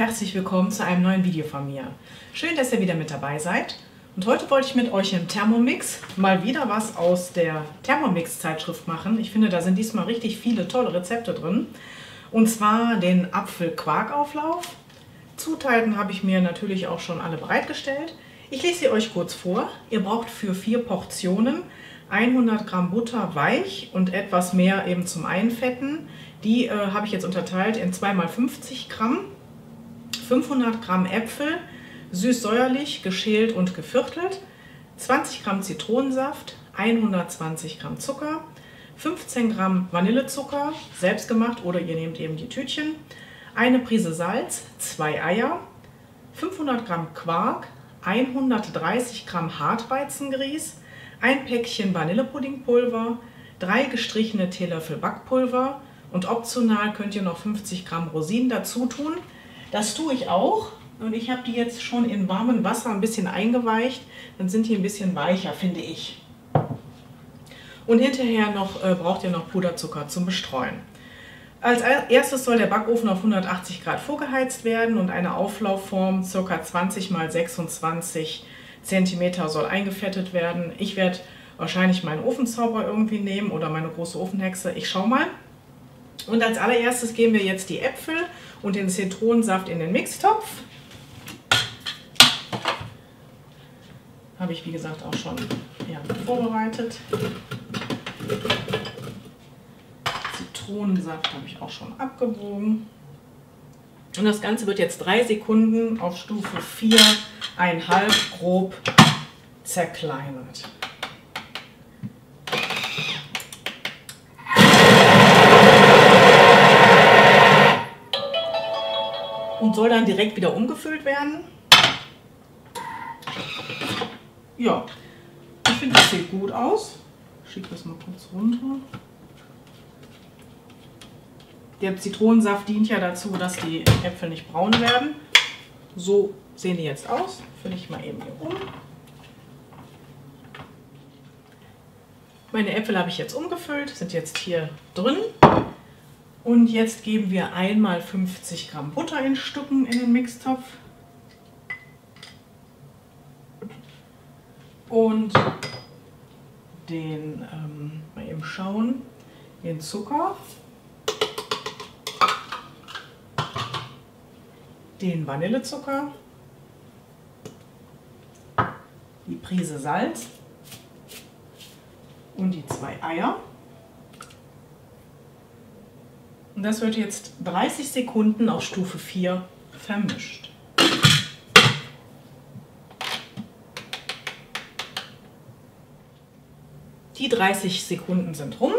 herzlich willkommen zu einem neuen Video von mir. Schön, dass ihr wieder mit dabei seid. Und heute wollte ich mit euch im Thermomix mal wieder was aus der Thermomix-Zeitschrift machen. Ich finde, da sind diesmal richtig viele tolle Rezepte drin. Und zwar den Apfelquarkauflauf. Zutaten habe ich mir natürlich auch schon alle bereitgestellt. Ich lese sie euch kurz vor. Ihr braucht für 4 Portionen 100 Gramm Butter weich und etwas mehr eben zum Einfetten. Die habe ich jetzt unterteilt in 2x50 Gramm, 500 Gramm Äpfel, süß-säuerlich, geschält und geviertelt, 20 Gramm Zitronensaft, 120 Gramm Zucker, 15 Gramm Vanillezucker, selbstgemacht oder ihr nehmt eben die Tütchen, eine Prise Salz, 2 Eier, 500 Gramm Quark, 130 Gramm Hartweizengrieß, ein Päckchen Vanillepuddingpulver, 3 gestrichene Teelöffel Backpulver und optional könnt ihr noch 50 Gramm Rosinen dazu tun. Das tue ich auch und ich habe die jetzt schon in warmem Wasser ein bisschen eingeweicht, dann sind die ein bisschen weicher, finde ich. Und hinterher noch braucht ihr noch Puderzucker zum Bestreuen. Als erstes soll der Backofen auf 180 Grad vorgeheizt werden und eine Auflaufform ca. 20 x 26 cm soll eingefettet werden. Ich werde wahrscheinlich meinen Ofenzauber irgendwie nehmen oder meine große Ofenhexe. Ich schau mal. Und als allererstes geben wir jetzt die Äpfel und den Zitronensaft in den Mixtopf. Habe ich wie gesagt auch schon vorbereitet. Zitronensaft habe ich auch schon abgewogen. Und das Ganze wird jetzt 3 Sekunden auf Stufe 4,5 grob zerkleinert. Und soll dann direkt wieder umgefüllt werden. Ja, ich finde, das sieht gut aus. Ich schiebe das mal kurz runter. Der Zitronensaft dient ja dazu, dass die Äpfel nicht braun werden. So sehen die jetzt aus. Fülle ich mal eben hier um. Meine Äpfel habe ich jetzt umgefüllt, sind jetzt hier drin. Und jetzt geben wir einmal 50 Gramm Butter in Stücken in den Mixtopf. Und den, mal eben schauen, den Zucker. Den Vanillezucker, die Prise Salz und die 2 Eier. Und das wird jetzt 30 Sekunden auf Stufe 4 vermischt. Die 30 Sekunden sind rum.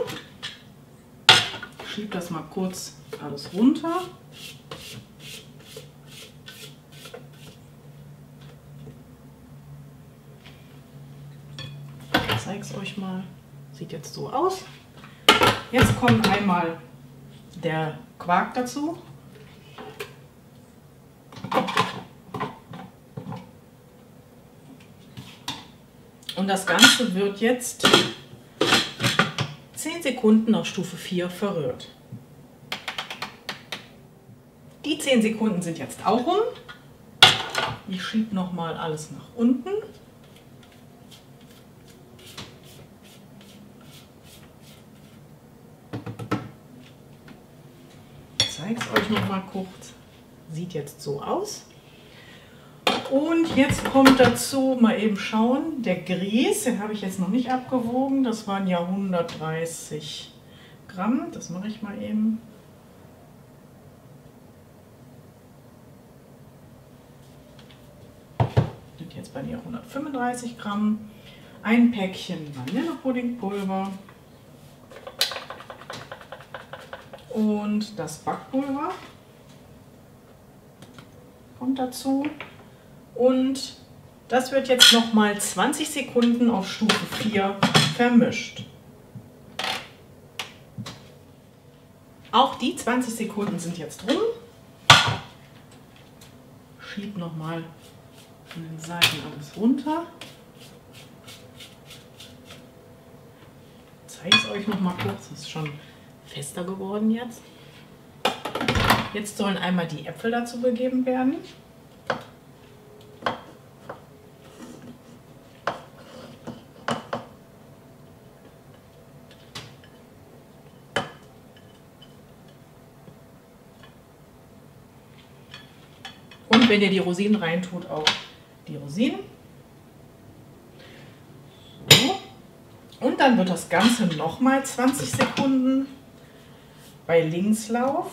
Ich schiebe das mal kurz alles runter. Ich zeige es euch mal. Sieht jetzt so aus. Jetzt kommt einmal der Quark dazu. Und das Ganze wird jetzt 10 Sekunden auf Stufe 4 verrührt. Die 10 Sekunden sind jetzt auch rum. Ich schiebe nochmal alles nach unten. Ich zeige es euch noch mal kurz. Sieht jetzt so aus. Und jetzt kommt dazu, mal eben schauen, der Grieß, den habe ich jetzt noch nicht abgewogen. Das waren ja 130 Gramm. Das mache ich mal eben. Sind jetzt bei mir 135 Gramm. Ein Päckchen Vanillepuddingpulver. Und das Backpulver kommt dazu. Und das wird jetzt nochmal 20 Sekunden auf Stufe 4 vermischt. Auch die 20 Sekunden sind jetzt rum. Schieb nochmal von den Seiten alles runter. Ich zeige es euch nochmal kurz, das ist schon fester geworden jetzt. Jetzt sollen einmal die Äpfel dazu gegeben werden. Und wenn ihr die Rosinen reintut, auch die Rosinen. So. Und dann wird das Ganze nochmal 20 Sekunden bei Linkslauf.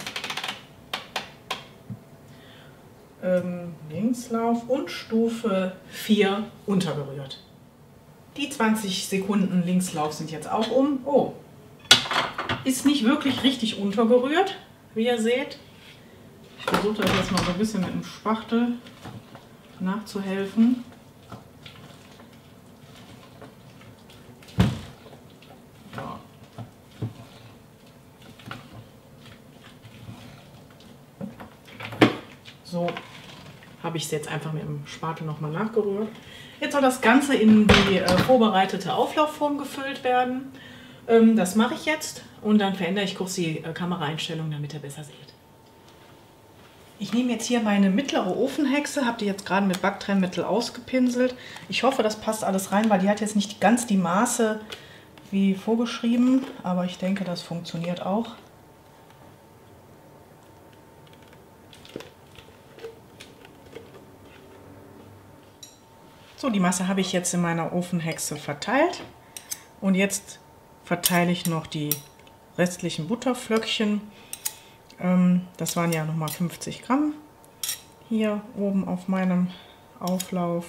Linkslauf und Stufe 4 untergerührt. Die 20 Sekunden Linkslauf sind jetzt auch um. Oh, ist nicht wirklich richtig untergerührt, wie ihr seht. Ich versuche das jetzt mal so ein bisschen mit dem Spachtel nachzuhelfen. Ja. So habe ich es jetzt einfach mit dem Spatel nochmal nachgerührt. Jetzt soll das Ganze in die vorbereitete Auflaufform gefüllt werden. Das mache ich jetzt und dann verändere ich kurz die Kameraeinstellung, damit ihr besser seht. Ich nehme jetzt hier meine mittlere Ofenhexe, habe die jetzt gerade mit Backtrennmittel ausgepinselt. Ich hoffe, das passt alles rein, weil die hat jetzt nicht ganz die Maße wie vorgeschrieben, aber ich denke, das funktioniert auch. So, die Masse habe ich jetzt in meiner Ofenhexe verteilt und jetzt verteile ich noch die restlichen Butterflöckchen. Das waren ja nochmal 50 Gramm hier oben auf meinem Auflauf.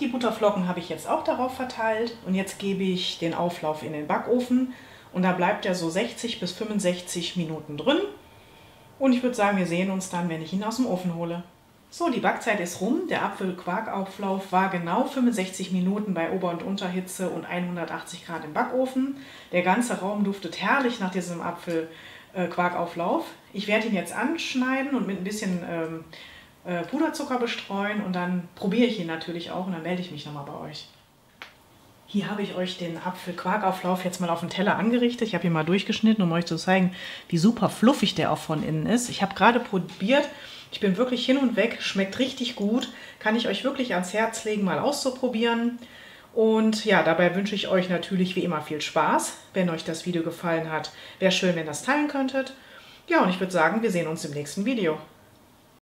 Die Butterflocken habe ich jetzt auch darauf verteilt und jetzt gebe ich den Auflauf in den Backofen und da bleibt er so 60 bis 65 Minuten drin. Und ich würde sagen, wir sehen uns dann, wenn ich ihn aus dem Ofen hole. So, die Backzeit ist rum. Der Apfelquarkauflauf war genau 65 Minuten bei Ober- und Unterhitze und 180 Grad im Backofen. Der ganze Raum duftet herrlich nach diesem Apfelquarkauflauf. Ich werde ihn jetzt anschneiden und mit ein bisschen Puderzucker bestreuen und dann probiere ich ihn natürlich auch und dann melde ich mich nochmal bei euch. Hier habe ich euch den Apfelquarkauflauf jetzt mal auf den Teller angerichtet. Ich habe ihn mal durchgeschnitten, um euch zu zeigen, wie super fluffig der auch von innen ist. Ich habe gerade probiert. Ich bin wirklich hin und weg, schmeckt richtig gut, kann ich euch wirklich ans Herz legen, mal auszuprobieren. Und ja, dabei wünsche ich euch natürlich wie immer viel Spaß. Wenn euch das Video gefallen hat, wäre schön, wenn ihr das teilen könntet. Ja, und ich würde sagen, wir sehen uns im nächsten Video.